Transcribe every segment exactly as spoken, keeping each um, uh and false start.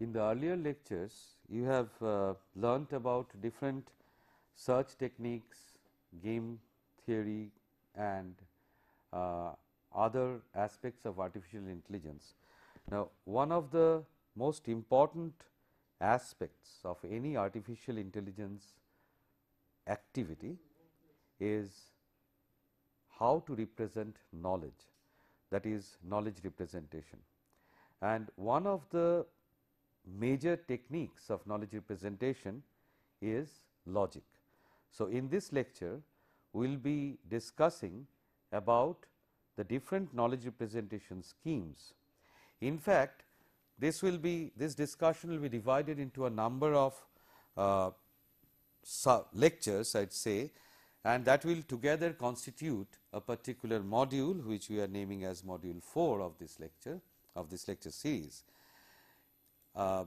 In the earlier lectures, you have uh, learnt about different search techniques, game theory and uh, other aspects of artificial intelligence. Now, one of the most important aspects of any artificial intelligence activity is how to represent knowledge, that is knowledge representation. And one of the major techniques of knowledge representation is logic. So, in this lecture we will be discussing about the different knowledge representation schemes. In fact, this will be this discussion will be divided into a number of uh, lectures, I would say, and that will together constitute a particular module which we are naming as module four of this lecture of this lecture series. Uh,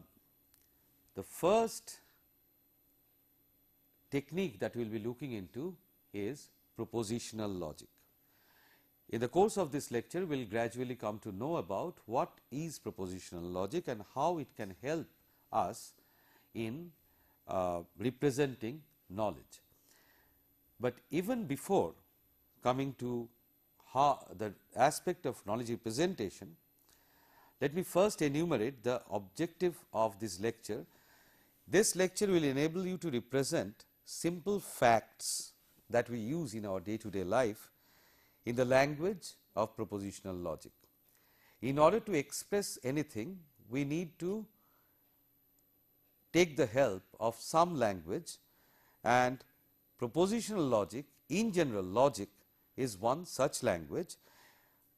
the first technique that we will be looking into is propositional logic. In the course of this lecture, we will gradually come to know about what is propositional logic and how it can help us in uh, representing knowledge. But even before coming to how the aspect of knowledge representation, let me first enumerate the objective of this lecture. This lecture will enable you to represent simple facts that we use in our day-to-day life in the language of propositional logic. In order to express anything, we need to take the help of some language, and propositional logic, in general logic, is one such language.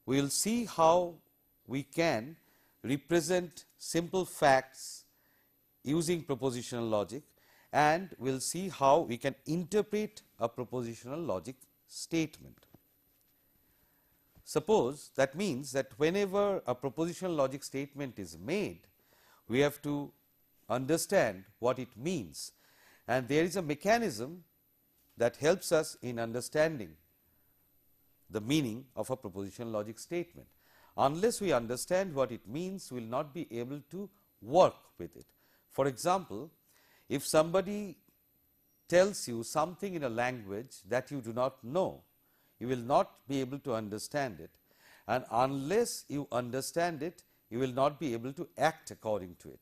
We will see how we can represent simple facts using propositional logic, and we will see how we can interpret a propositional logic statement. Suppose that means that whenever a propositional logic statement is made, we have to understand what it means, and there is a mechanism that helps us in understanding the meaning of a propositional logic statement. Unless we understand what it means, we will not be able to work with it. For example, if somebody tells you something in a language that you do not know, you will not be able to understand it, and unless you understand it, you will not be able to act according to it.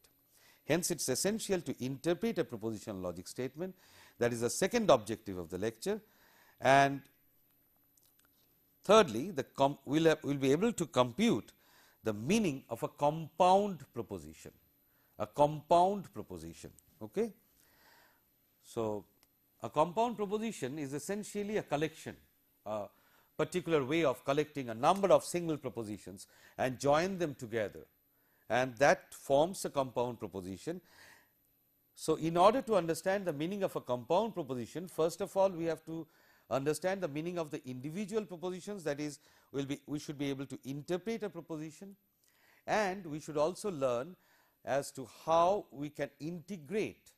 Hence, it is essential to interpret a propositional logic statement. That is the second objective of the lecture. And thirdly, the we will we'll be able to compute the meaning of a compound proposition, a compound proposition. Okay? So, a compound proposition is essentially a collection, a particular way of collecting a number of single propositions and join them together, and that forms a compound proposition. So, in order to understand the meaning of a compound proposition, first of all we have to understand the meaning of the individual propositions, that is we'll be, we should be able to interpret a proposition, and we should also learn as to how we can integrate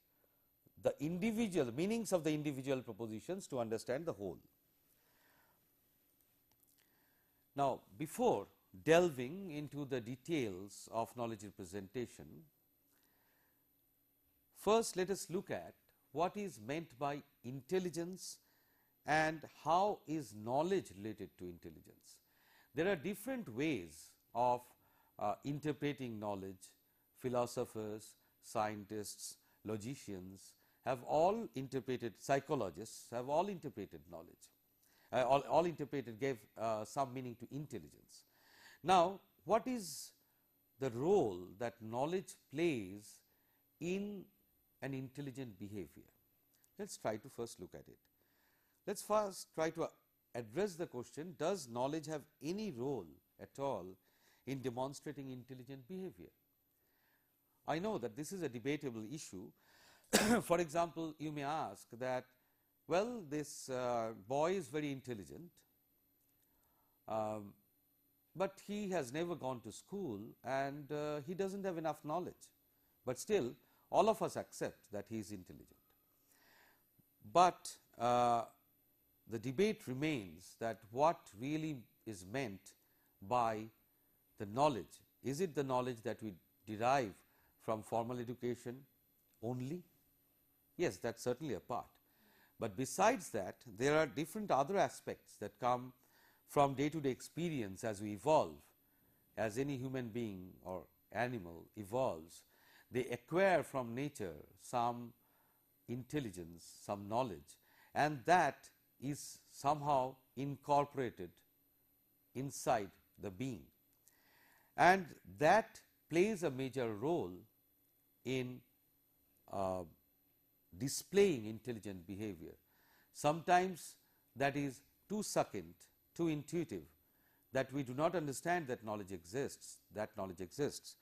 the individual meanings of the individual propositions to understand the whole. Now, before delving into the details of knowledge representation, first let us look at what is meant by intelligence and how is knowledge related to intelligence. There are different ways of uh, interpreting knowledge. Philosophers, scientists, logicians have all interpreted, psychologists have all interpreted knowledge, uh, all, all interpreted gave uh, some meaning to intelligence. Now, what is the role that knowledge plays in an intelligent behavior? Let us try to first look at it. Let us first try to address the question, does knowledge have any role at all in demonstrating intelligent behavior? I know that this is a debatable issue. For example, you may ask that, well, this uh, boy is very intelligent, um, but he has never gone to school and uh, he does not have enough knowledge, but still all of us accept that he is intelligent. But uh, the debate remains that what really is meant by the knowledge. Is it the knowledge that we derive from formal education only? Yes, that's certainly a part. But besides that, there are different other aspects that come from day to day experience as we evolve. As any human being or animal evolves, they acquire from nature some intelligence, some knowledge, and that is somehow incorporated inside the being. And that plays a major role in uh, displaying intelligent behavior. Sometimes that is too succinct, too intuitive, that we do not understand that knowledge exists, that knowledge exists,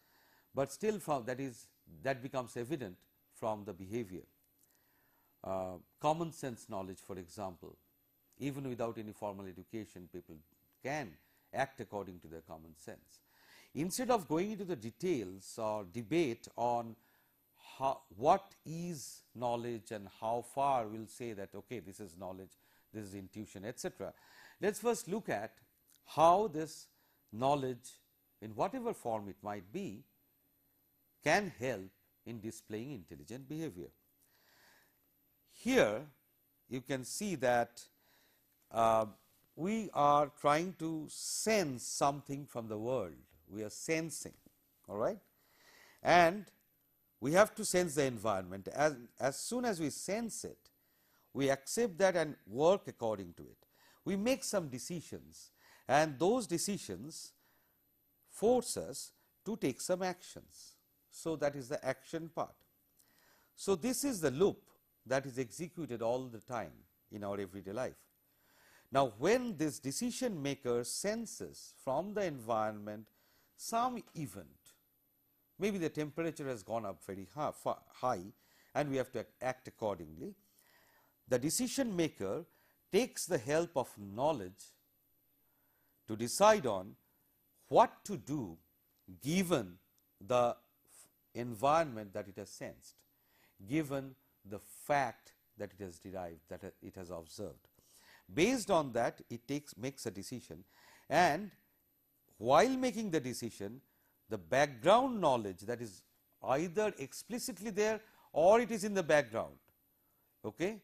but still from that is that becomes evident from the behavior. Uh, common sense knowledge, for example, even without any formal education, people can act according to their common sense. Instead of going into the details or debate on how, what is knowledge and how far we will say that okay, this is knowledge, this is intuition, et cetera, let us first look at how this knowledge, in whatever form it might be, can help in displaying intelligent behavior. Here you can see that uh, we are trying to sense something from the world, we are sensing, all right, and we have to sense the environment. As, as soon as we sense it, we accept that and work according to it. We make some decisions, and those decisions force us to take some actions. So that is the action part. So this is the loop that is executed all the time in our everyday life. Now when this decision maker senses from the environment some event, maybe the temperature has gone up very high and we have to act accordingly, the decision maker takes the help of knowledge to decide on what to do given the environment that it has sensed, given the fact that it has derived, that it has observed. Based on that, it takes makes a decision, and while making the decision, the background knowledge that is either explicitly there or it is in the background, okay?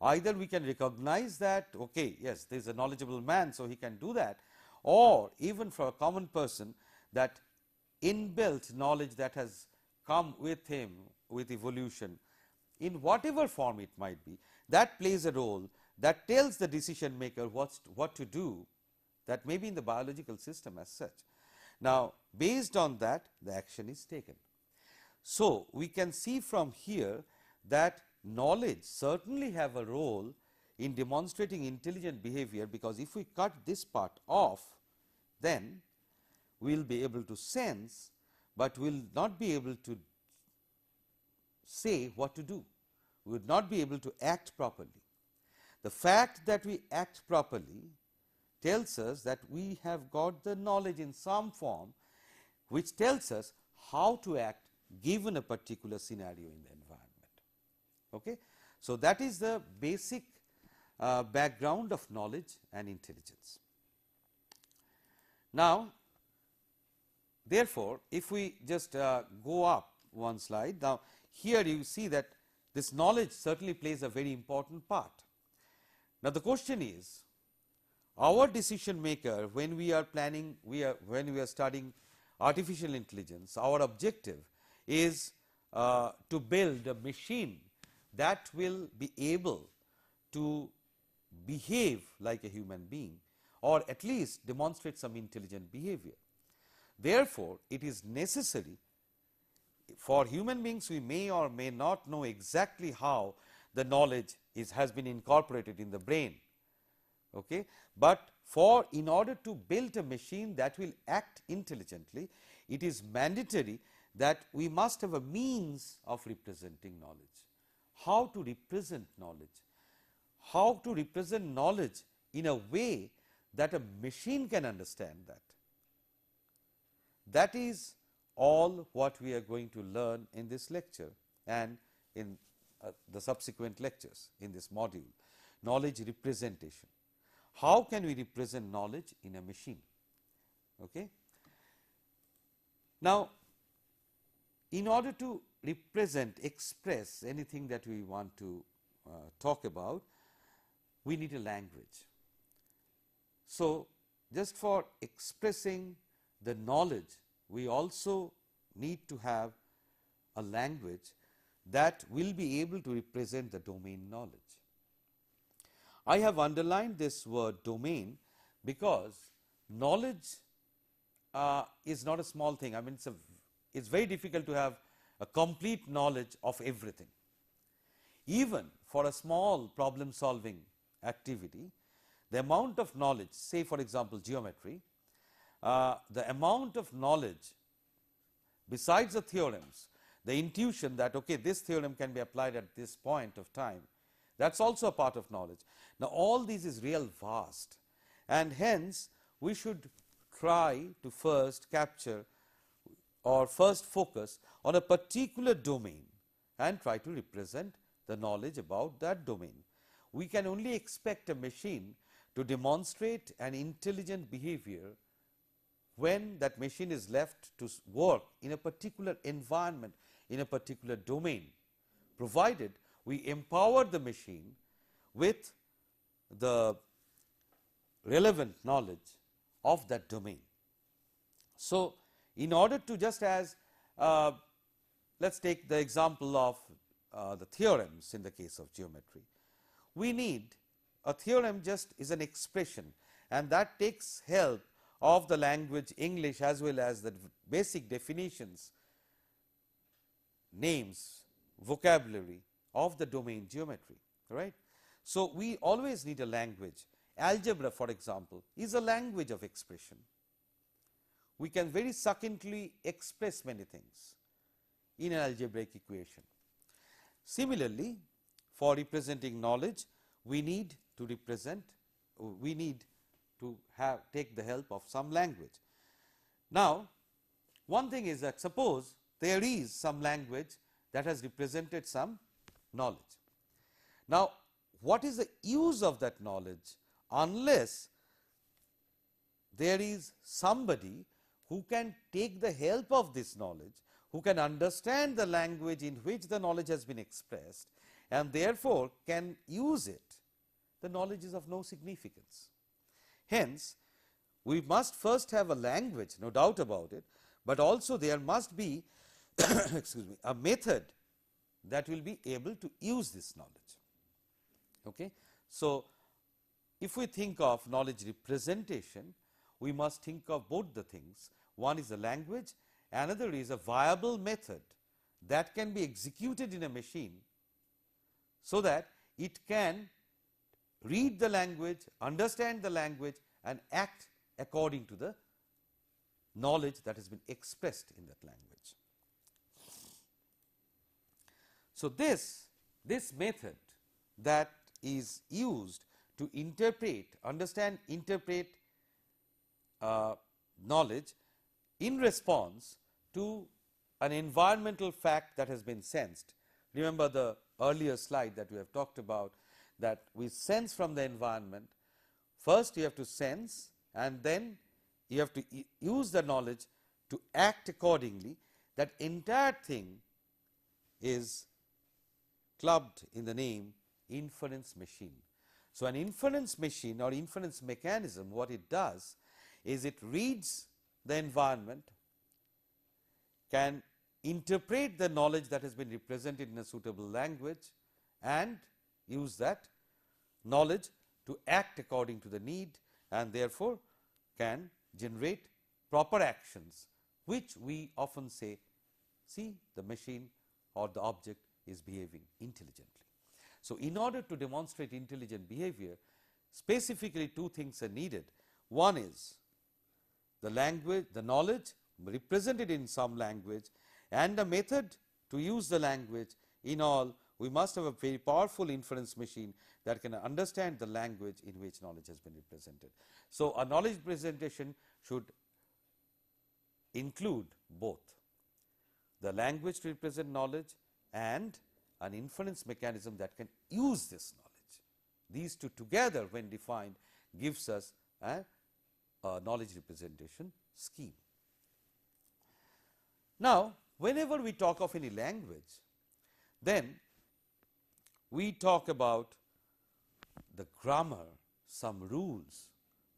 Either we can recognize that, okay, yes, there is a knowledgeable man, so he can do that, or even for a common person, that inbuilt knowledge that has come with him with evolution, in whatever form it might be, that plays a role, that tells the decision maker what's to, what to do, that may be in the biological system as such. Now based on that, the action is taken. So we can see from here that knowledge certainly have a role in demonstrating intelligent behavior, because if we cut this part off, then we will be able to sense, but we will not be able to say what to do. We would not be able to act properly. The fact that we act properly tells us that we have got the knowledge in some form, which tells us how to act given a particular scenario in the environment. Okay? So that is the basic uh, background of knowledge and intelligence. Now, therefore, if we just uh, go up one slide, now here you see that this knowledge certainly plays a very important part. Now the question is, our decision maker, when we are planning, we are when we are studying artificial intelligence, our objective is uh, to build a machine that will be able to behave like a human being, or at least demonstrate some intelligent behavior. Therefore, it is necessary for human beings, we may or may not know exactly how the knowledge is has been incorporated in the brain, okay? But for in order to build a machine that will act intelligently, it is mandatory that we must have a means of representing knowledge. How to represent knowledge, how to represent knowledge in a way that a machine can understand that. That is all what we are going to learn in this lecture and in uh, the subsequent lectures in this module, knowledge representation. How can we represent knowledge in a machine? Okay? Now, In order to represent, express anything that we want to uh, talk about, we need a language. So, just for expressing the knowledge, we also need to have a language that will be able to represent the domain knowledge. I have underlined this word domain because knowledge uh, is not a small thing. I mean, it's a, it's very difficult to have a complete knowledge of everything. Even for a small problem solving activity, the amount of knowledge, say for example geometry, uh, the amount of knowledge besides the theorems, the intuition that okay, this theorem can be applied at this point of time, that is also a part of knowledge. Now, all this is real vast, and hence we should try to first capture or first focus on a particular domain and try to represent the knowledge about that domain. We can only expect a machine to demonstrate an intelligent behavior when that machine is left to work in a particular environment, in a particular domain, provided we empower the machine with the relevant knowledge of that domain. So, in order to just as uh, let us take the example of uh, the theorems in the case of geometry, we need a theorem just is an expression, and that takes help of the language English as well as the basic definitions, names, vocabulary of the domain geometry, right. So, we always need a language. Algebra, for example, is a language of expression. We can very succinctly express many things in an algebraic equation. Similarly, for representing knowledge, we need to represent, we need to have take the help of some language. Now, one thing is that suppose there is some language that has represented some knowledge. Now, what is the use of that knowledge unless there is somebody who can take the help of this knowledge, who can understand the language in which the knowledge has been expressed and therefore can use it? The knowledge is of no significance. Hence, we must first have a language, no doubt about it, but also there must be excuse me, a method that will be able to use this knowledge. Okay? So, if we think of knowledge representation, we must think of both the things. One is a language, another is a viable method that can be executed in a machine so that it can read the language, understand the language and act according to the knowledge that has been expressed in that language. So, this, this method that is used to interpret, understand, interpret uh, knowledge in response to an environmental fact that has been sensed. Remember the earlier slide that we have talked about, that we sense from the environment. First you have to sense and then you have to e- use the knowledge to act accordingly. That entire thing is clubbed in the name inference machine. So, an inference machine or inference mechanism, what it does is it reads the environment, can interpret the knowledge that has been represented in a suitable language and use that knowledge to act according to the need, and therefore can generate proper actions, which we often say, see, the machine or the object is behaving intelligently. So, in order to demonstrate intelligent behavior, specifically two things are needed. One is the language, the knowledge represented in some language, and a method to use the language. In all, we must have a very powerful inference machine that can understand the language in which knowledge has been represented. So, a knowledge representation should include both the language to represent knowledge and an inference mechanism that can use this knowledge. These two together, when defined, gives us a, a knowledge representation scheme. Now, Whenever we talk of any language, then we talk about the grammar, some rules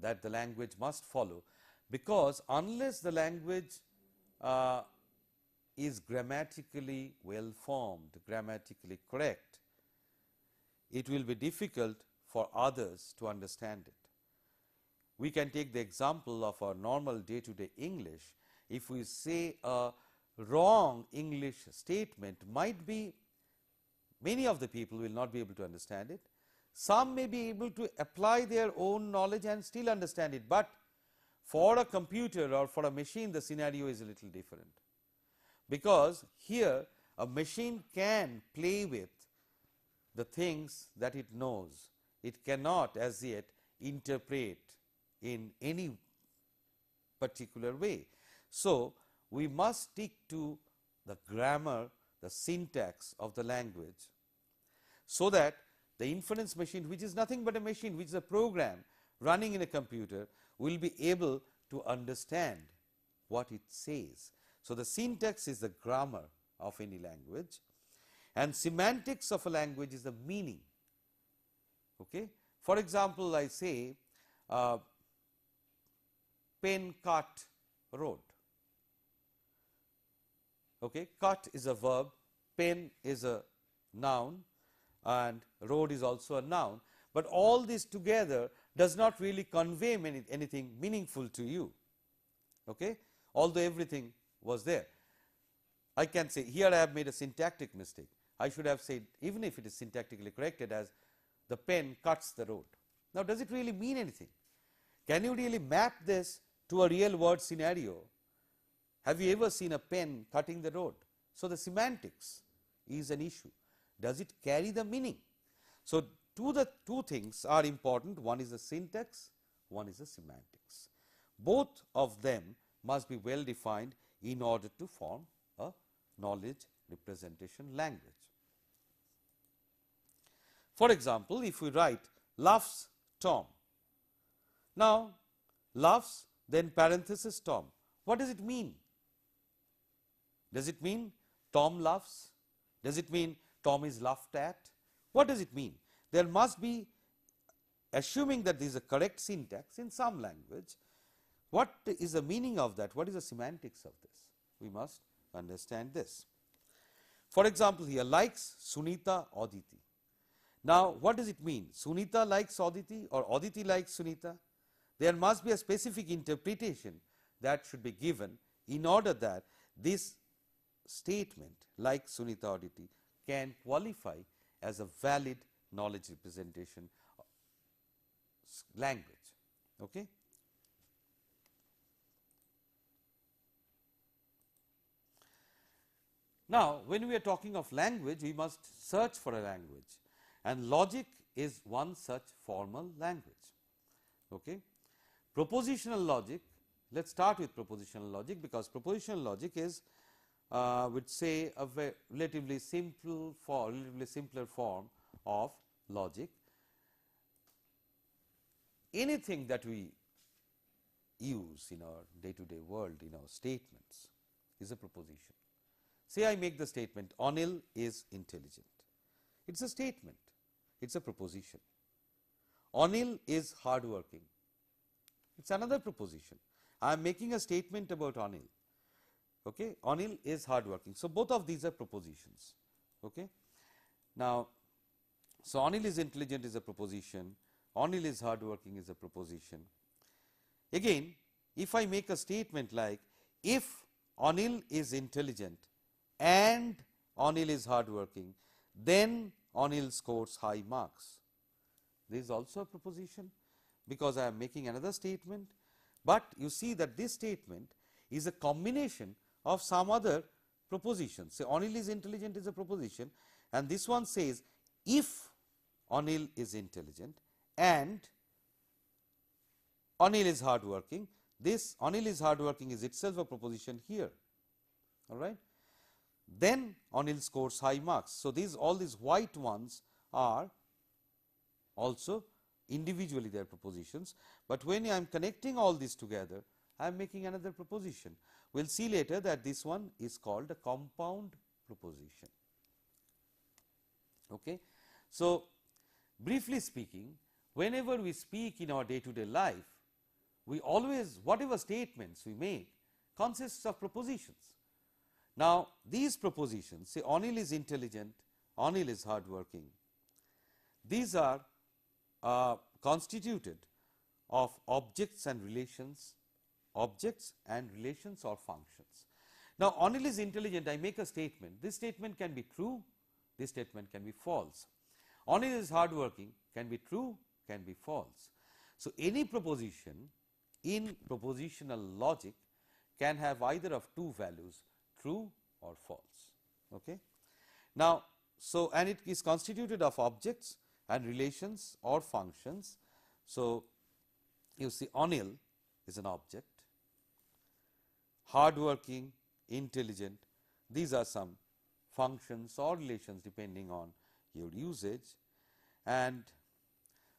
that the language must follow, because unless the language uh, is grammatically well formed, grammatically correct, it will be difficult for others to understand it. We can take the example of our normal day to day English. If we say a wrong English statement, might be many of the people will not be able to understand it. Some may be able to apply their own knowledge and still understand it, but for a computer or for a machine the scenario is a little different, because here a machine can play with the things that it knows. It cannot as yet interpret in any particular way. So, we must stick to the grammar, the syntax of the language, so that the inference machine, which is nothing but a machine, which is a program running in a computer, will be able to understand what it says. So, the syntax is the grammar of any language, and semantics of a language is the meaning. Okay? For example, I say uh, pen cut road. Okay? Cut is a verb, pen is a noun, and road is also a noun, but all this together does not really convey many, anything meaningful to you, okay? Although everything was there. I can say here I have made a syntactic mistake. I should have said, even if it is syntactically corrected, as the pen cuts the road. Now, does it really mean anything? Can you really map this to a real world scenario? Have you ever seen a pen cutting the road? So, the semantics is an issue. Does it carry the meaning? So, two the two things are important. One is the syntax, one is the semantics. Both of them must be well defined in order to form a knowledge representation language. For example, if we write laughs Tom, now laughs then parenthesis Tom, what does it mean? Does it mean Tom laughs? Does it mean Tom is laughed at? What does it mean? There must be, assuming that this is a correct syntax in some language, what is the meaning of that? What is the semantics of this? We must understand this. For example, here likes Sunita Aditi. Now, what does it mean? Sunita likes Aditi or Aditi likes Sunita? There must be a specific interpretation that should be given in order that this statement, like Sunita Aditi, can qualify as a valid knowledge representation language. Okay? Now, when we are talking of language, we must search for a language, and logic is one such formal language. Okay? Propositional logic, let us start with propositional logic, because propositional logic is I uh, would say a relatively simple for relatively simpler form of logic. Anything that we use in our day to day world in our statements is a proposition. Say I make the statement Anil is intelligent. It is a statement, it is a proposition. Anil is hardworking, it is another proposition. I am making a statement about Anil. Okay, Anil is hardworking. So, both of these are propositions. Okay. Now, so Anil is intelligent is a proposition, Anil is hardworking is a proposition. Again, if I make a statement like, if Anil is intelligent and Anil is hardworking, then Anil scores high marks. This is also a proposition, because I am making another statement, but you see that this statement is a combination of some other propositions. Say Anil is intelligent is a proposition, and this one says if Anil is intelligent and Anil is hardworking, this Anil is hardworking is itself a proposition here, all right. Then Anil scores high marks. So, these all these white ones are also individually their propositions, but when I am connecting all these together, I am making another proposition. We will see later that this one is called a compound proposition. Okay. So, briefly speaking, whenever we speak in our day to day life, we always, whatever statements we make consists of propositions. Now, these propositions, say Anil is intelligent, Anil is hardworking, these are uh, constituted of objects and relations, objects and relations or functions. Now, Anil is intelligent, I make a statement, this statement can be true, this statement can be false. Anil is hardworking, can be true, can be false. So, any proposition in propositional logic can have either of two values, true or false. Okay? Now, so and it is constituted of objects and relations or functions. So, you see Anil is an object, hardworking, intelligent, these are some functions or relations depending on your usage. And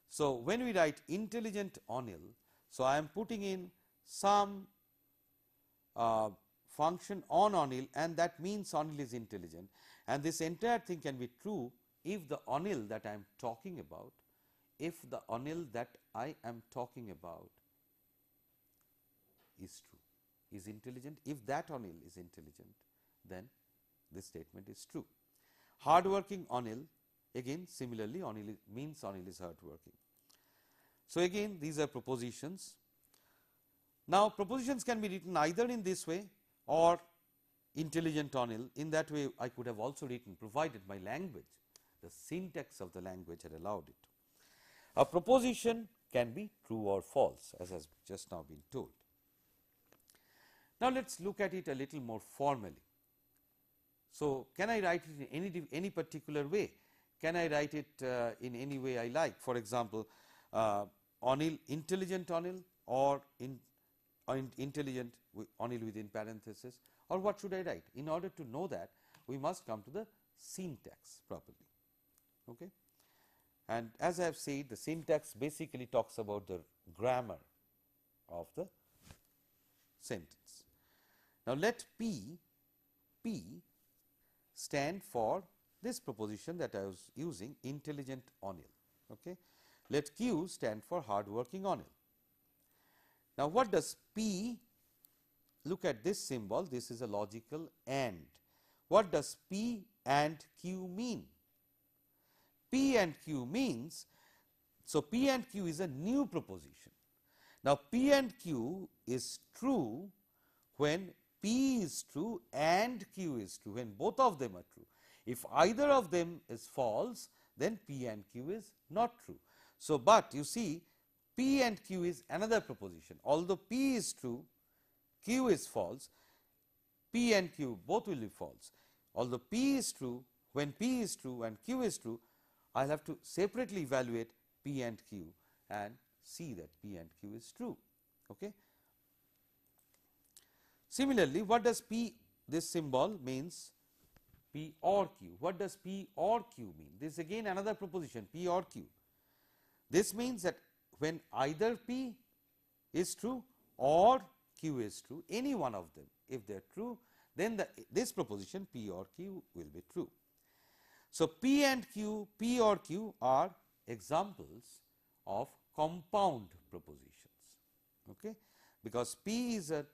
so, when we write intelligent Anil, so I am putting in some uh, function on Anil, and that means Anil is intelligent, and this entire thing can be true if the Anil that I am talking about, if the Anil that I am talking about is true, is intelligent, if that Anil is intelligent, then this statement is true. Hardworking Anil, again similarly Anil means Anil is hardworking. So, again these are propositions. Now, propositions can be written either in this way or intelligent Anil, in that way I could have also written, provided my language, the syntax of the language had allowed it. A proposition can be true or false, as has just now been told. Now, let us look at it a little more formally. So, can I write it in any, any particular way? Can I write it uh, in any way I like? For example, uh, Anil, intelligent Anil, or in, or in intelligent Anil within parenthesis, or what should I write? In order to know that, we must come to the syntax properly. Okay? And as I have said, the syntax basically talks about the grammar of the sentence. Now, let P, P stand for this proposition that I was using, intelligent Anil. Okay? Let Q stand for hardworking Anil. Now, what does P, look at this symbol, this is a logical AND. What does P and Q mean? P and Q means, so P and Q is a new proposition. Now, P and Q is true when P is true and Q is true, when both of them are true. If either of them is false, then P and Q is not true. So, but you see P and Q is another proposition. Although P is true, Q is false, P and Q both will be false. Although P is true, when P is true and Q is true, I will have to separately evaluate P and Q and see that P and Q is true. Okay. Similarly, what does P, this symbol means P or Q. What does P or Q mean? This is again another proposition, P or Q. This means that when either P is true or Q is true, any one of them, if they are true, then the, this proposition P or Q will be true. So, P and Q, P or Q are examples of compound propositions, okay? Because P is a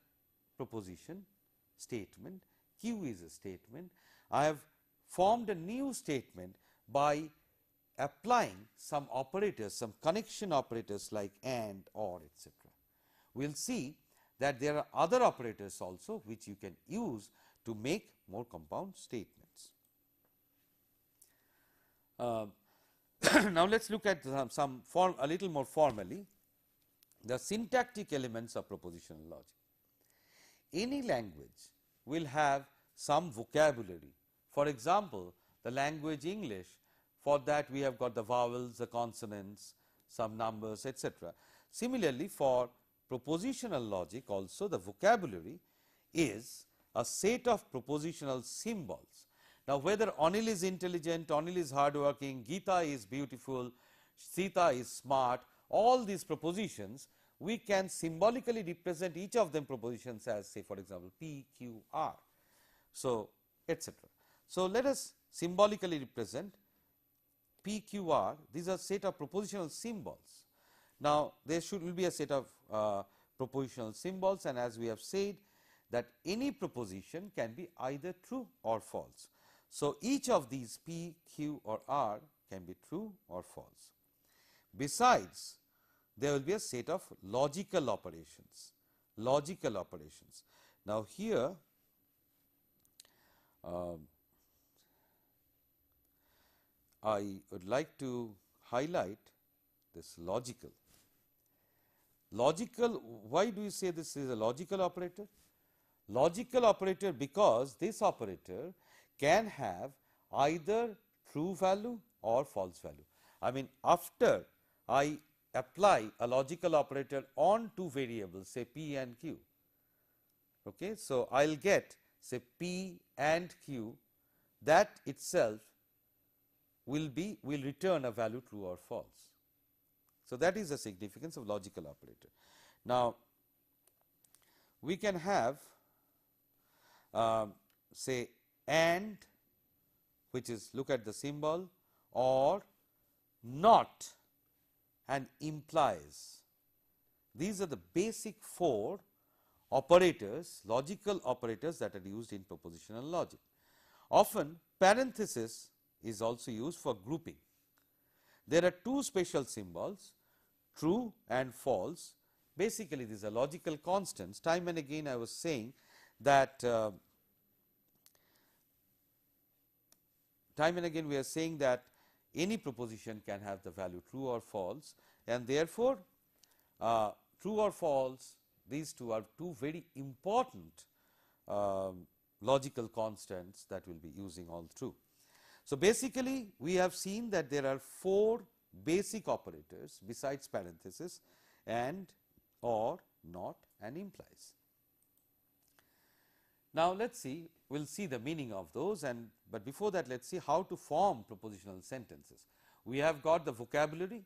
proposition statement, Q is a statement. I have formed a new statement by applying some operators, some connection operators like AND, OR, et cetera. We will see that there are other operators also which you can use to make more compound statements. Uh, now, let us look at some, some form a little more formally, the syntactic elements of propositional logic. Any language will have some vocabulary. For example, the language English, for that we have got the vowels, the consonants, some numbers, et cetera. Similarly, for propositional logic also the vocabulary is a set of propositional symbols. Now, whether Anil is intelligent, Anil is hardworking, Gita is beautiful, Sita is smart, all these propositions we can symbolically represent each of them propositions as, say, for example, P, Q, R, so et cetera. So let us symbolically represent P, Q, R. These are set of propositional symbols. Now there should will be a set of uh, propositional symbols, and as we have said that any proposition can be either true or false. So each of these P, Q, or R can be true or false. Besides, there will be a set of logical operations, logical operations. Now here uh, I would like to highlight this logical. Logical, why do you say this is a logical operator? Logical operator because this operator can have either true value or false value. I mean, after I apply a logical operator on two variables, say P and Q, okay, so I will get, say, P and Q, that itself will be will return a value true or false. So that is the significance of logical operator. Now we can have um, say AND, which is, look at the symbol, or NOT and implies. These are the basic four operators, logical operators, that are used in propositional logic. Often parenthesis is also used for grouping. There are two special symbols, true and false. Basically these are logical constants. Time and again I was saying that uh, time and again we are saying that any proposition can have the value true or false, and therefore uh, true or false, these two are two very important uh, logical constants that we will be using all through. So basically we have seen that there are four basic operators besides parenthesis: AND, OR, NOT and implies. Now let us see, we will see the meaning of those, and but before that let us see how to form propositional sentences. We have got the vocabulary,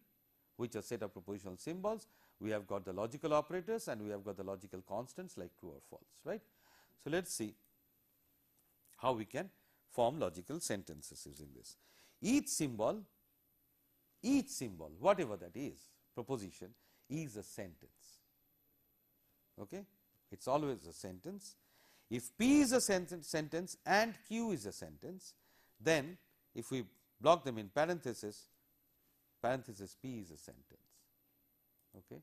which are set of propositional symbols, we have got the logical operators, and we have got the logical constants like true or false, right. So let us see how we can form logical sentences using this. Each symbol, each symbol, whatever that is, proposition, is a sentence, okay. It is always a sentence. If P is a sentence, sentence and Q is a sentence, then if we block them in parenthesis, parenthesis P is a sentence, okay.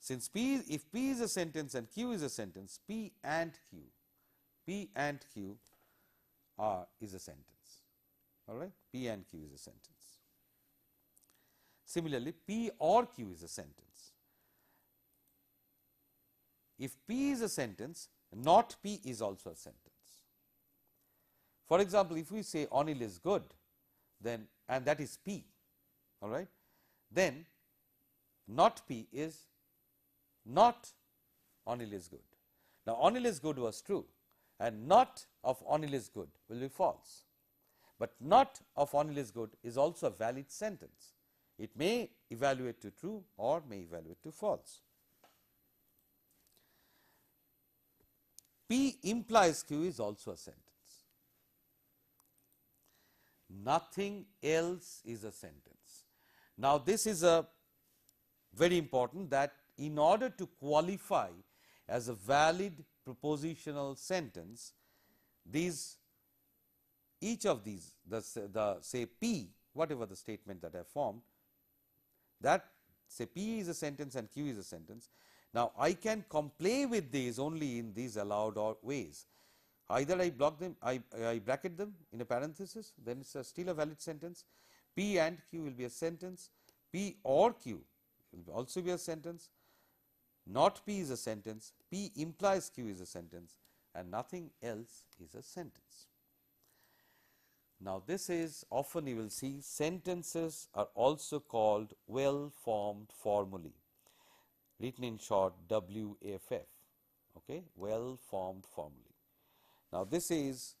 Since P, if P is a sentence and Q is a sentence, P and Q, P and Q are is a sentence, all right. P and Q is a sentence. Similarly, P or Q is a sentence. If P is a sentence, NOT P is also a sentence. For example, if we say Anil is good, then, and that is P, all right, then NOT P is not Anil is good. Now Anil is good was true, and NOT of Anil is good will be false, but NOT of Anil is good is also a valid sentence. It may evaluate to true or may evaluate to false. P implies Q is also a sentence. Nothing else is a sentence. Now this is a very important, that in order to qualify as a valid propositional sentence, these, each of these, the, the say P, whatever the statement that I formed, that say P is a sentence and Q is a sentence. Now I can comply with these only in these allowed or ways. Either I block them, I, I bracket them in a parenthesis, then it is still a valid sentence. P and Q will be a sentence. P or Q will also be a sentence. Not P is a sentence. P implies Q is a sentence, and nothing else is a sentence. Now this is, often you will see sentences are also called well formed formulae, written in short W F F, okay, well formed formulae. Now this is,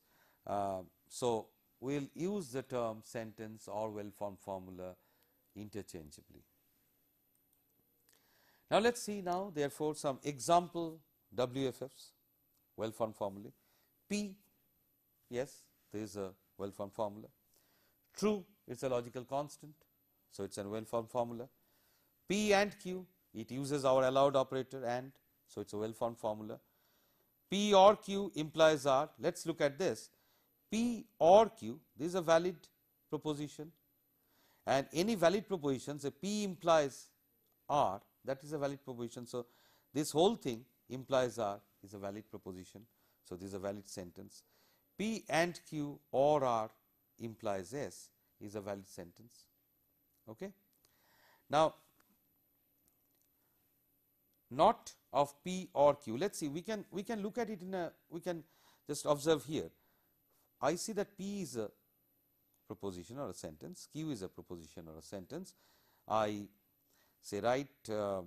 uh, so we will use the term sentence or well formed formula interchangeably. Now, let us see now therefore some example W F Fs, well formed formulae. P, yes, there is a well formed formula. True, it is a logical constant, so it is a well formed formula. P and Q, it uses our allowed operator and, so it is a well formed formula. P or Q implies R. Let us look at this. P or Q, this is a valid proposition, and any valid proposition, say P implies R, that is a valid proposition. So, this whole thing implies R is a valid proposition. So, this is a valid sentence. P and Q or R implies S is a valid sentence. Okay? Now, not of P or Q. Let us see, we can we can look at it in a, we can just observe here. I see that P is a proposition or a sentence, Q is a proposition or a sentence. I say write, uh,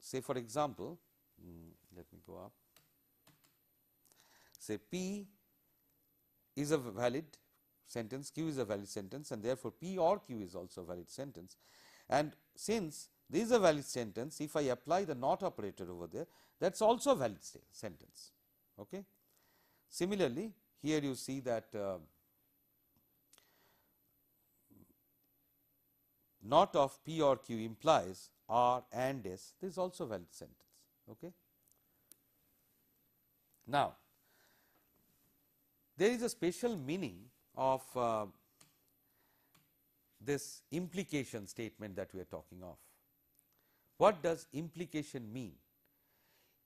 say for example, mm, let me go up, say P is a valid sentence, Q is a valid sentence, and therefore, P or Q is also a valid sentence. And since this is a valid sentence, if I apply the not operator over there, that is also a valid sentence. Okay. Similarly, here you see that uh, not of P or Q implies R and S, this is also a valid sentence. Okay. Now, there is a special meaning of uh, this implication statement that we are talking of. What does implication mean?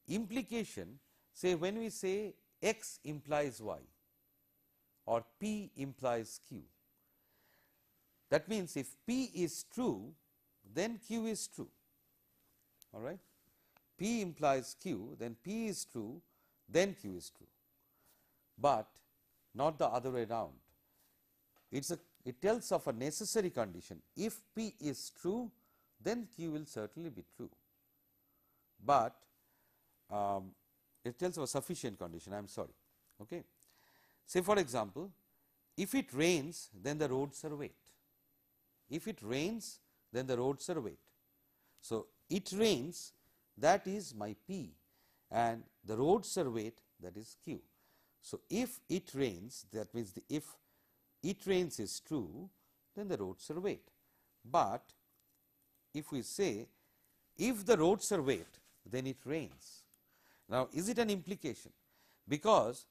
Implication, say when we say X implies Y or P implies Q, that means if P is true, then Q is true. All right? P implies Q, then P is true, then Q is true, but not the other way around. It's a, it tells of a necessary condition. If P is true, then Q will certainly be true, but um, it tells of a sufficient condition, I am sorry. Okay. Say for example, if it rains, then the roads are wet. If it rains, then the roads are wet. So, it rains, that is my P, and the roads are wet, that is Q. So, if it rains, that means the if it rains is true, then the roads are wet. But if we say, if the roads are wet, then it rains. Now, is it an implication? Because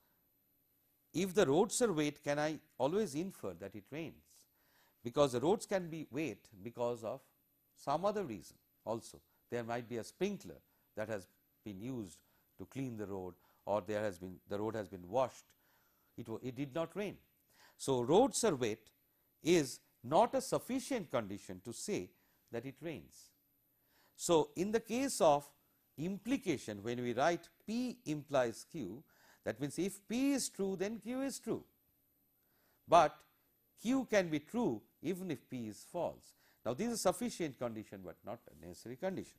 if the roads are wet, can I always infer that it rains? Because the roads can be wet because of some other reason also. There might be a sprinkler that has been used to clean the road, or there has been, the road has been washed, it, it did not rain. So, roads are wet is not a sufficient condition to say that it rains. So, in the case of implication, when we write P implies Q, that means if P is true, then Q is true, but Q can be true even if P is false. Now, this is a sufficient condition, but not a necessary condition.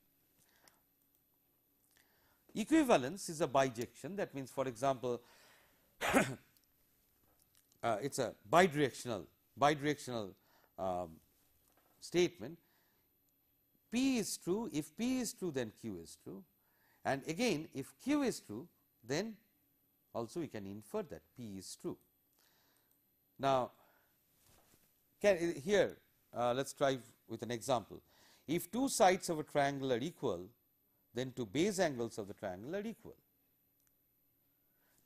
Equivalence is a bijection, that means for example, uh, it is a bidirectional, bidirectional um, statement. P is true, if P is true, then Q is true, and again if Q is true, then also we can infer that P is true. Now, can, here uh, let us try with an example. If two sides of a triangle are equal, then two base angles of the triangle are equal.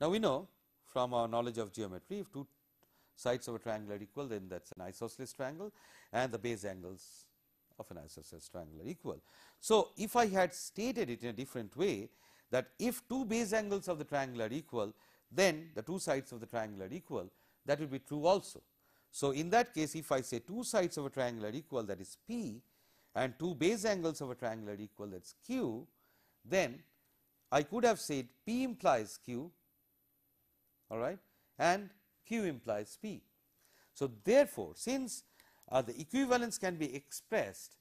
Now, we know from our knowledge of geometry, if two sides of a triangle are equal, then that is an isosceles triangle, and the base angles of an isosceles triangle are equal. So, if I had stated it in a different way, that if two base angles of the triangle are equal, then the two sides of the triangle are equal, that would be true also. So, in that case, if I say two sides of a triangle are equal, that is P, and two base angles of a triangle are equal, that is Q, then I could have said P implies Q, all right, and Q implies P. So, therefore, since uh, the equivalence can be expressed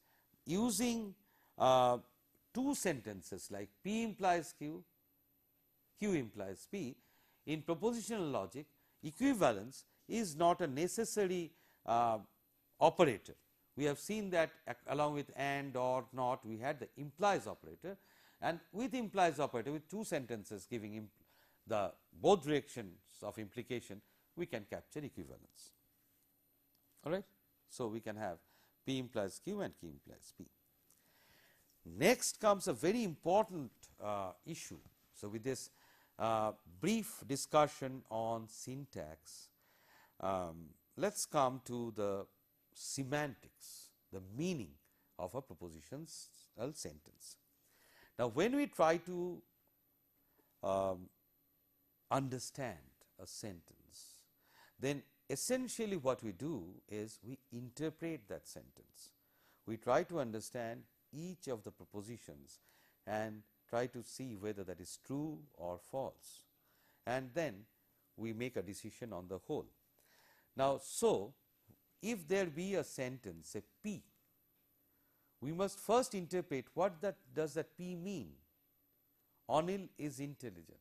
using uh, two sentences like P implies Q, Q implies P, in propositional logic, equivalence is not a necessary uh, operator. We have seen that along with and or not we had the implies operator, and with implies operator with two sentences giving the both directions of implication we can capture equivalence. All right. So, we can have P implies Q and Q implies P. Next comes a very important uh, issue. So, with this uh, brief discussion on syntax, um, let us come to the semantics, the meaning of a propositional sentence. Now, when we try to um, understand a sentence, then essentially what we do is we interpret that sentence. We try to understand each of the propositions and try to see whether that is true or false, and then we make a decision on the whole. Now, so if there be a sentence say P, we must first interpret what that does that P mean. Anil is intelligent.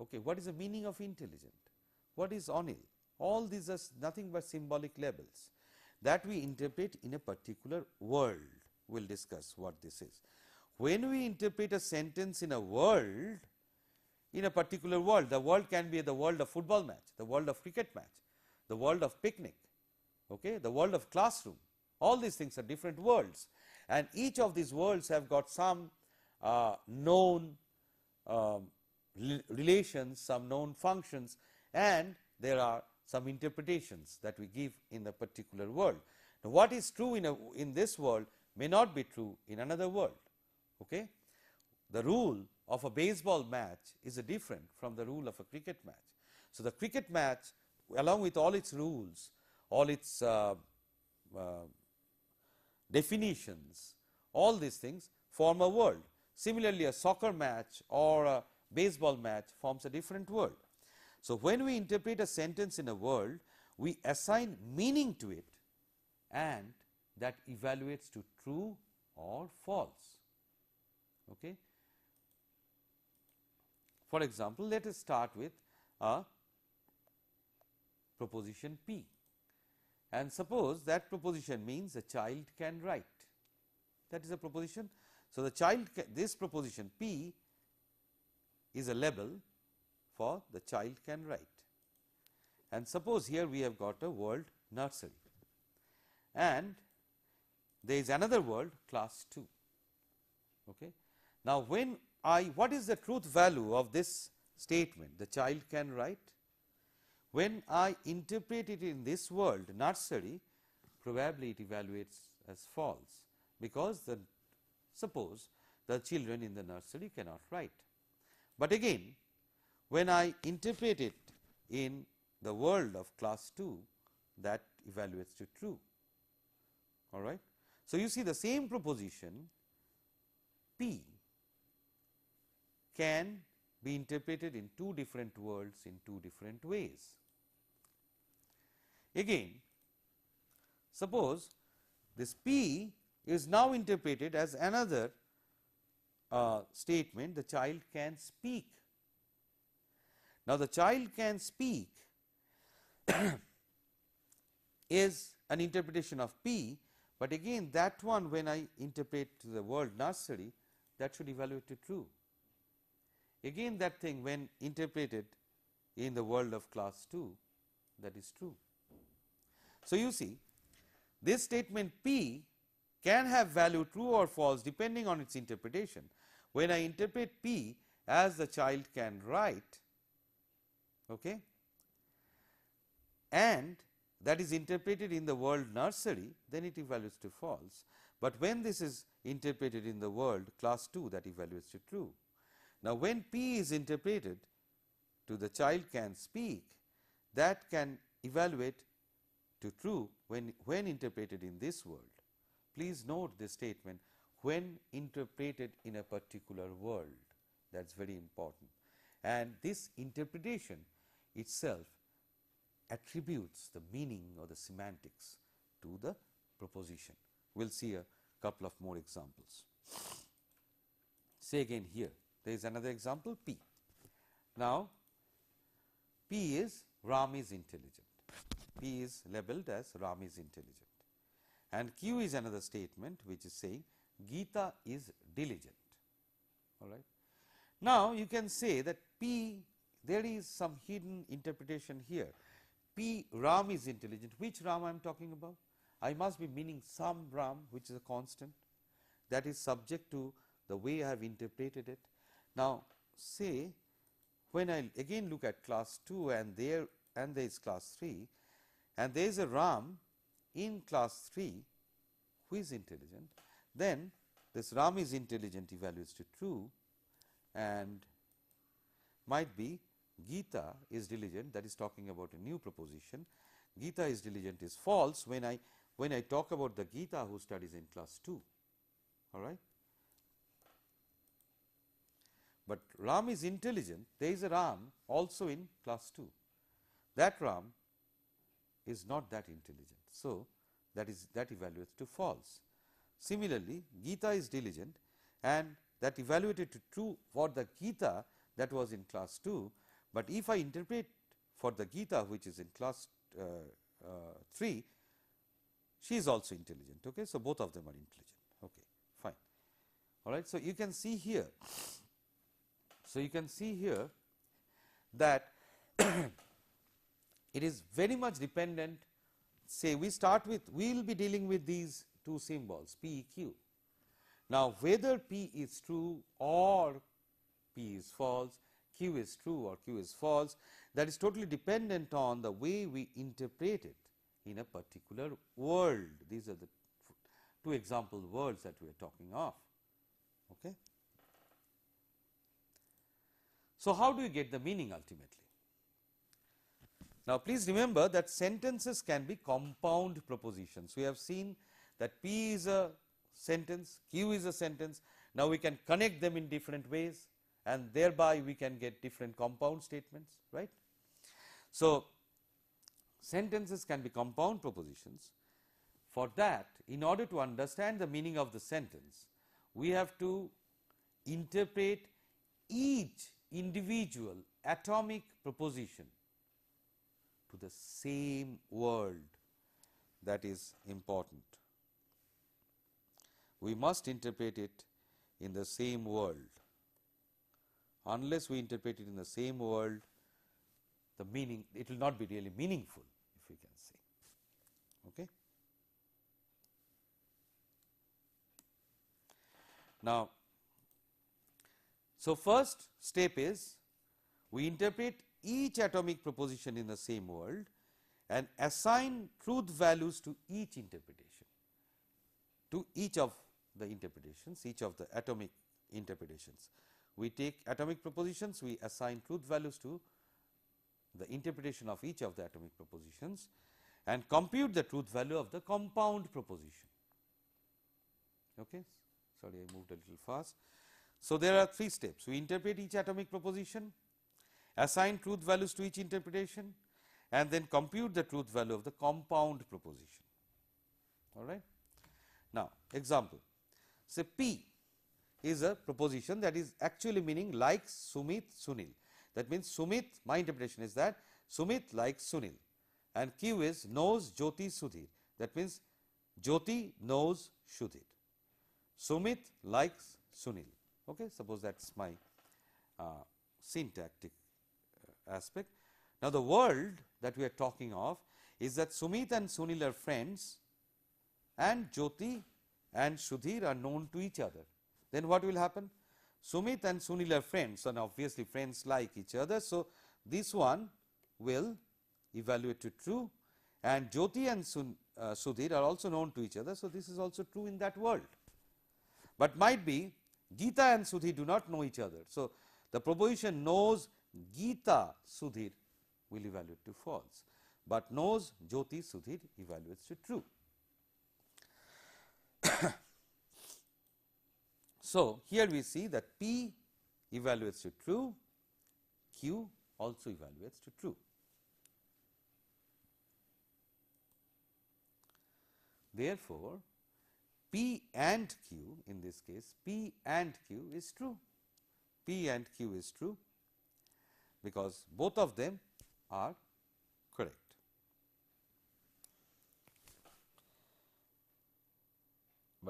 Okay, what is the meaning of intelligent? What is Anil? All these are nothing but symbolic labels that we interpret in a particular world. We will discuss what this is. When we interpret a sentence in a world, in a particular world, the world can be the world of football match, the world of cricket match, the world of picnic, okay, the world of classroom. All these things are different worlds, and each of these worlds have got some uh, known um, relations, some known functions, and there are some interpretations that we give in the particular world. Now, what is true in, a, in this world may not be true in another world. Okay? The rule of a baseball match is a different from the rule of a cricket match. So, the cricket match, along with all its rules, all its uh, uh, definitions, all these things form a world. Similarly, a soccer match or a baseball match forms a different world. So, when we interpret a sentence in a world, we assign meaning to it, and that evaluates to true or false. Okay. For example, let us start with a proposition P, and suppose that proposition means a child can write. That is a proposition. So, the child can, this proposition P is a label for the child can write, and suppose here we have got a world nursery, and there is another world class two. Okay. Now, when I, what is the truth value of this statement, the child can write? When I interpret it in this world nursery, probably it evaluates as false, because the suppose the children in the nursery cannot write. But again, when I interpret it in the world of class two, that evaluates to true. All right. So, you see the same proposition P can be interpreted in two different worlds in two different ways. Again, suppose this P is now interpreted as another uh, statement, the child can speak. Now, the child can speak is an interpretation of P, but again that one when I interpret to the world nursery, that should evaluate to true. Again that thing when interpreted in the world of class two, that is true. So, you see this statement P can have value true or false depending on its interpretation. When I interpret P as the child can write, okay, and that is interpreted in the world nursery, then it evaluates to false. But when this is interpreted in the world class two, that evaluates to true. Now, when P is interpreted to the child can speak, that can evaluate to true when, when interpreted in this world. Please note this statement, when interpreted in a particular world, that is very important. And this interpretation itself attributes the meaning or the semantics to the proposition. We will see a couple of more examples. Say again here, there is another example P. Now, P is Ram is intelligent. P is labeled as Ram is intelligent, And Q is another statement which is saying Gita is diligent. All right. Now, you can say that P, there is some hidden interpretation here. P Ram is intelligent. Which Ram I am talking about? I must be meaning some Ram which is a constant, that is subject to the way I have interpreted it. Now, say when I again look at class two and there and there is class three, and there is a Ram in class three who is intelligent, then this Ram is intelligent evaluates to true and might be Gita is diligent, that is talking about a new proposition. Gita is diligent is false when I when I talk about the Gita who studies in class two. All right. But Ram is intelligent, there is a Ram also in class two. That Ram is not that intelligent. So, that is that evaluates to false. Similarly, Gita is diligent and that evaluated to true for the Gita that was in class two, but if I interpret for the Gita which is in class uh, uh, three, she is also intelligent. Okay, so both of them are intelligent. Okay, fine. All right. So you can see here. So you can see here that it is very much dependent. Say we start with, we will be dealing with these two symbols P, Q. Now, whether P is true or P is false, Q is true or Q is false, that is totally dependent on the way we interpret it in a particular world. These are the two example words that we are talking of. Okay. So, how do you get the meaning ultimately? Now, please remember that sentences can be compound propositions. We have seen that P is a sentence, Q is a sentence. Now, we can connect them in different ways and thereby we can get different compound statements, right. So, sentences can be compound propositions. For that, in order to understand the meaning of the sentence, we have to interpret each individual atomic proposition to the same world. That is important. We must interpret it in the same world. Unless we interpret it in the same world, the meaning, it will not be really meaningful, if we can say. Okay. Now, so first step is we interpret each atomic proposition in the same world and assign truth values to each interpretation, to each of the interpretations, each of the atomic interpretations. We take atomic propositions, we assign truth values to the interpretation of each of the atomic propositions and compute the truth value of the compound proposition. Okay. Sorry, I moved a little fast. So, there are three steps. We interpret each atomic proposition, assign truth values to each interpretation and then compute the truth value of the compound proposition. All right. Now, example, say P is a proposition that is actually meaning likes Sumit Sunil. That means Sumit, my interpretation is that Sumit likes Sunil, and Q is knows Jyoti Sudhir. That means Jyoti knows Sudhir. Sumit likes Sunil. Okay, suppose that is my uh, syntactic uh, aspect. Now, the world that we are talking of is that Sumit and Sunil are friends and Jyoti and Sudhir are known to each other. Then what will happen? Sumit and Sunil are friends, and obviously friends like each other. So, this one will evaluate to true, and Jyoti and Sun, uh, Sudhir are also known to each other. So, this is also true in that world. But might be Gita and Sudhir do not know each other. So, the proposition knows Gita Sudhir will evaluate to false, but knows Jyoti Sudhir evaluates to true. So, here we see that P evaluates to true, Q also evaluates to true. Therefore, P and Q, in this case P and Q is true. P and Q is true because both of them are correct.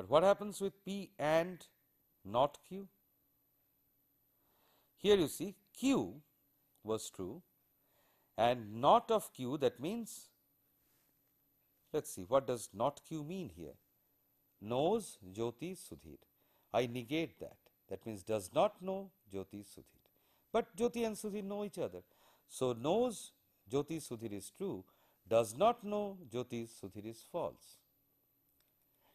But what happens with P and not Q? Here you see Q was true and not of Q, that means, let us see what does not Q mean here? Knows Jyoti Sudhir. I negate that, that means does not know Jyoti Sudhir, but Jyoti and Sudhir know each other. So knows Jyoti Sudhir is true, does not know Jyoti Sudhir is false.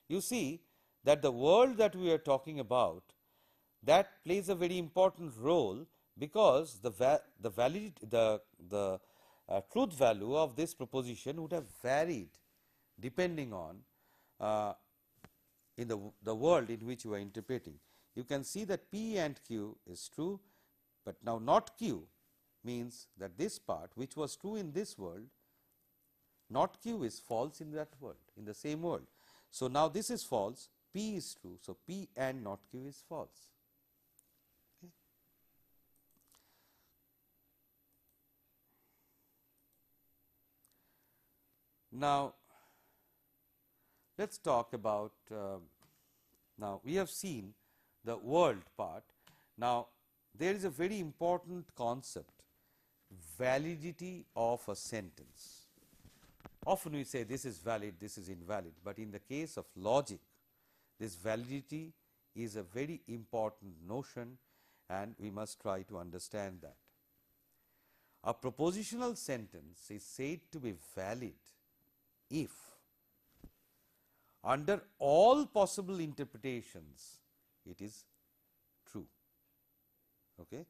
You see that the world that we are talking about, that plays a very important role, because the va the valid the the uh, truth value of this proposition would have varied depending on uh, in the the world in which you are interpreting. You can see that P and Q is true, but now not Q means that this part which was true in this world, not Q is false in that world, in the same world. So now this is false, P is true, so P and not Q is false. Okay. Now let us talk about, uh, now we have seen the world part. Now there is a very important concept, validity of a sentence. Often we say this is valid, this is invalid, but in the case of logic, this validity is a very important notion and we must try to understand that. A propositional sentence is said to be valid if, under all possible interpretations, it is true. Okay?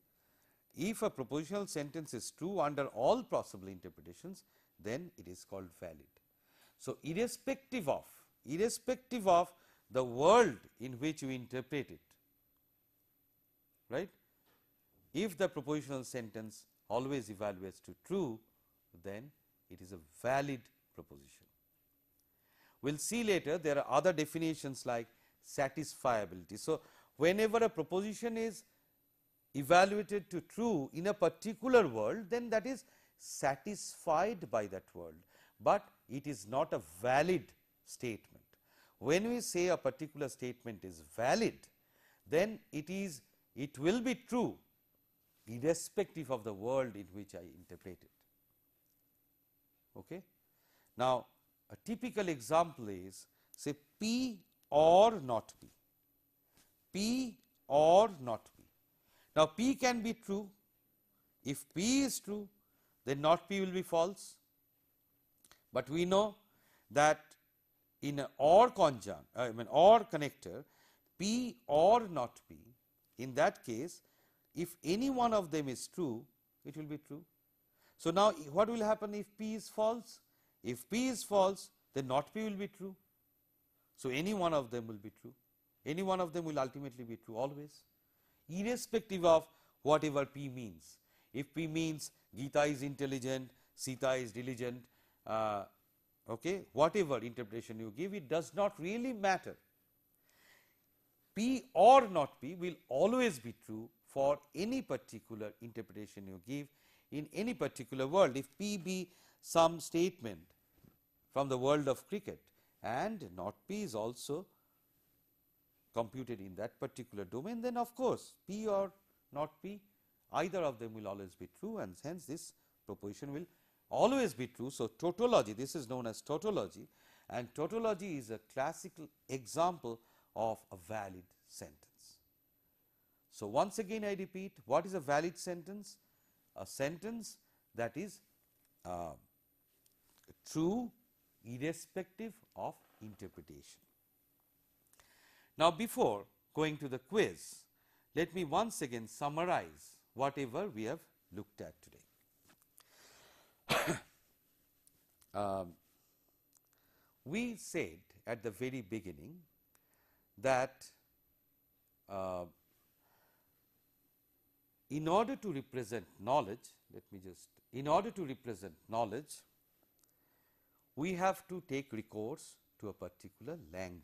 If a propositional sentence is true under all possible interpretations, then it is called valid. So irrespective of, irrespective of the world in which you interpret it, right? If the propositional sentence always evaluates to true, then it is a valid proposition. We will see later there are other definitions like satisfiability. So whenever a proposition is evaluated to true in a particular world, then that is satisfied by that world, but it is not a valid statement. When we say a particular statement is valid, then it is, it will be true irrespective of the world in which I interpret it. Okay? Now a typical example is, say P or not P, P or not P. Now P can be true. If P is true, then not P will be false, but we know that in an or conjunct, I mean or connector, P or not P, in that case if any one of them is true, it will be true. So now what will happen if P is false? If P is false, then not P will be true. So any one of them will be true, any one of them will ultimately be true always, irrespective of whatever P means. If P means Gita is intelligent, Sita is diligent, uh, okay, whatever interpretation you give, it does not really matter. P or not P will always be true for any particular interpretation you give in any particular world. If P be some statement from the world of cricket and not P is also computed in that particular domain, then of course P or not P, either of them will always be true, and hence this proposition will always be true. So tautology, this is known as tautology, and tautology is a classical example of a valid sentence. So once again I repeat, what is a valid sentence? A sentence that is uh, true irrespective of interpretation. Now before going to the quiz, let me once again summarize whatever we have looked at today. um, we said at the very beginning that uh, in order to represent knowledge, let me just, in order to represent knowledge, we have to take recourse to a particular language.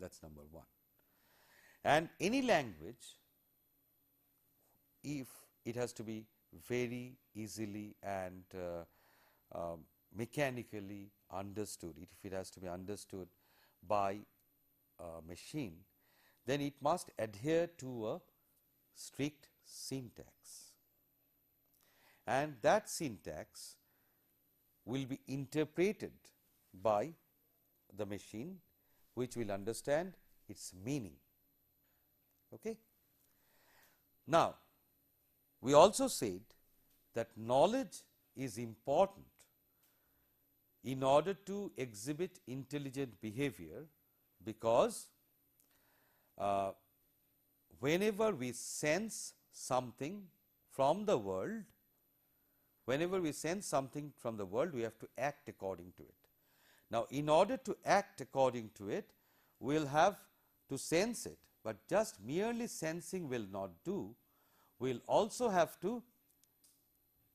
That is number one. And any language, if it has to be very easily and uh, uh, mechanically understood, if it has to be understood by uh, machine, then it must adhere to a strict syntax, and that syntax will be interpreted by the machine, which will understand its meaning. Okay? Now, we also said that knowledge is important in order to exhibit intelligent behavior, because uh, whenever we sense something from the world, whenever we sense something from the world, we have to act according to it. Now, in order to act according to it, we will have to sense it, but just merely sensing will not do. We will also have to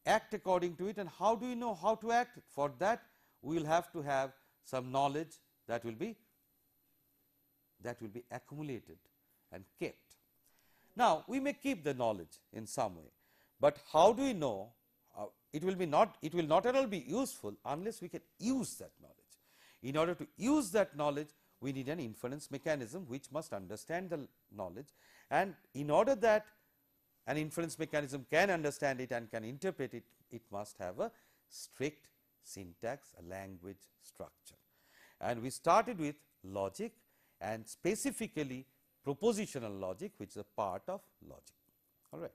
act according to it, and how do you know how to act? For that, we will have to have some knowledge that will be that will be accumulated and kept. Now, we may keep the knowledge in some way, but how do we know? Uh, it will be not it will not at all be useful unless we can use that knowledge. In order to use that knowledge, we need an inference mechanism which must understand the knowledge, and in order that an inference mechanism can understand it and can interpret it, it must have a strict syntax, a language structure. And we started with logic, and specifically propositional logic, which is a part of logic. All right.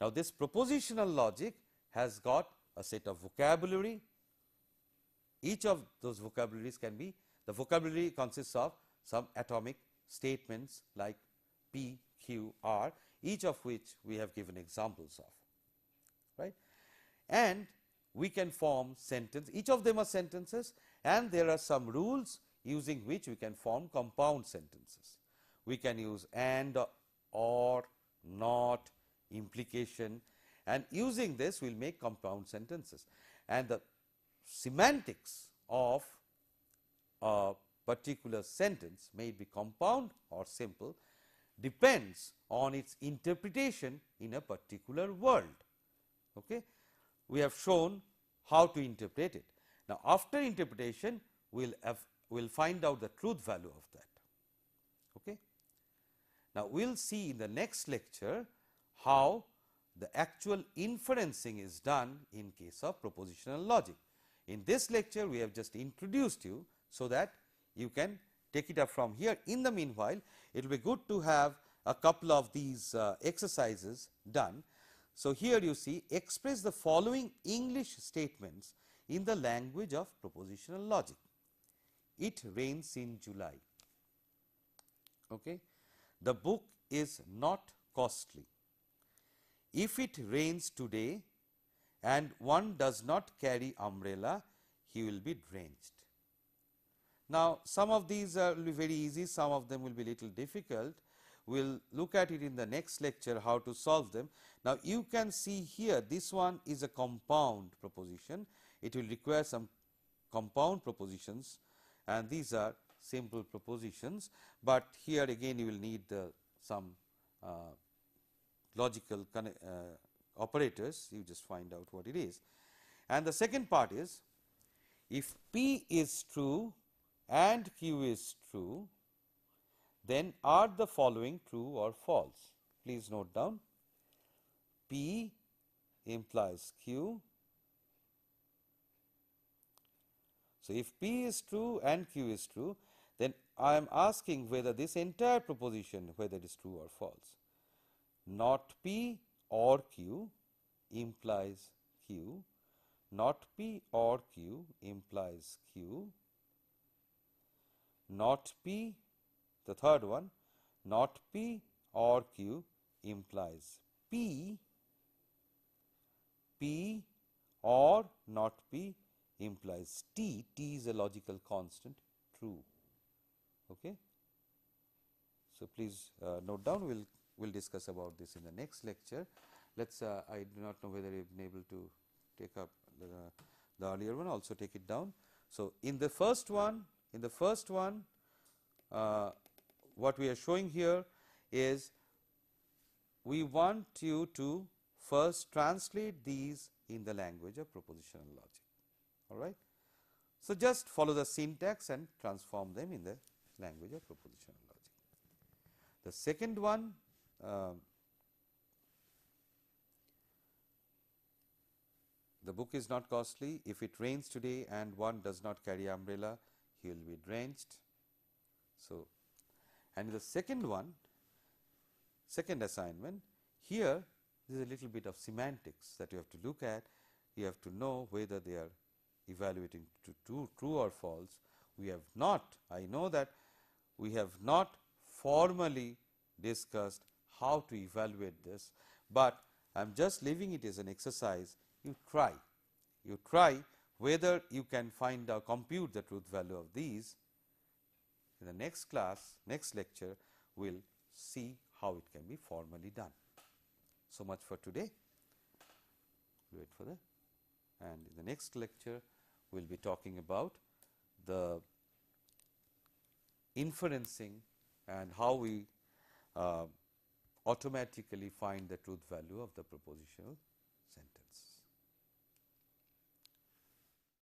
Now, this propositional logic has got a set of vocabulary. Each of those vocabularies can be, the vocabulary consists of some atomic statements like P, Q, R, each of which we have given examples of, right? And we can form sentences, each of them are sentences, and there are some rules using which we can form compound sentences. We can use and, or, not, implication, and using this we will make compound sentences. And the semantics of a particular sentence, may it be compound or simple, depends on its interpretation in a particular world. Okay? We have shown how to interpret it. Now, after interpretation, we will have, we'll find out the truth value of that. Okay? Now, we will see in the next lecture how the actual inferencing is done in case of propositional logic. In this lecture, we have just introduced you so that you can take it up from here. In the meanwhile, it will be good to have a couple of these uh, exercises done. So, here you see, express the following English statements in the language of propositional logic. It rains in July. Okay. The book is not costly. If it rains today and one does not carry umbrella, he will be drenched. Now, some of these are, will be very easy, some of them will be little difficult. We will look at it in the next lecture how to solve them. Now, you can see here, this one is a compound proposition. It will require some compound propositions, and these are simple propositions, but here again you will need uh, some uh, logical uh, operators. You just find out what it is. And the second part is, if P is true and Q is true, then are the following true or false? Please note down. P implies Q. So, if P is true and Q is true, then I am asking whether this entire proposition, whether it is true or false. Not P or Q implies Q. Not P or Q implies Q. Not P, the third one, not P or Q implies P. P or not P implies T. T is a logical constant, true. Okay. So, please uh, note down. We'll we'll discuss about this in the next lecture. Let's. Uh, I do not know whether I've been able to take up the, the earlier one. Also take it down. So, in the first one. In the first one, uh, what we are showing here is, we want you to first translate these in the language of propositional logic. All right. So, just follow the syntax and transform them in the language of propositional logic. The second one, uh, the book is not costly. If it rains today and one does not carry umbrella, he will be drenched. So, and the second one, second assignment, here there is a little bit of semantics that you have to look at. You have to know whether they are evaluating to, to true or false. We have not, I know that we have not formally discussed how to evaluate this, but I am just leaving it as an exercise. You try, you try whether you can find or compute the truth value of these. In the next class, next lecture, we will see how it can be formally done. So much for today. Wait for the, and in the next lecture, we will be talking about the inferencing and how we uh, automatically find the truth value of the propositional